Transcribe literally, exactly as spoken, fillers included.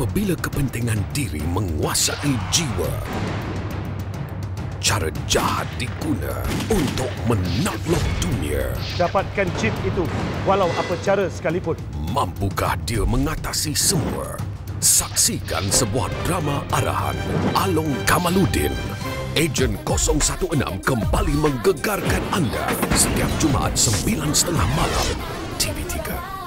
apabila kepentingan diri menguasai jiwa, cara jahat diguna untuk menakluk dunia. Dapatkan chip itu walau apa cara sekalipun. Mampukah dia mengatasi semua? Saksikan sebuah drama arahan Along Kamaludin. Ejen kosong satu enam kembali menggegarkan anda setiap Jumaat sembilan tiga puluh malam T V tiga.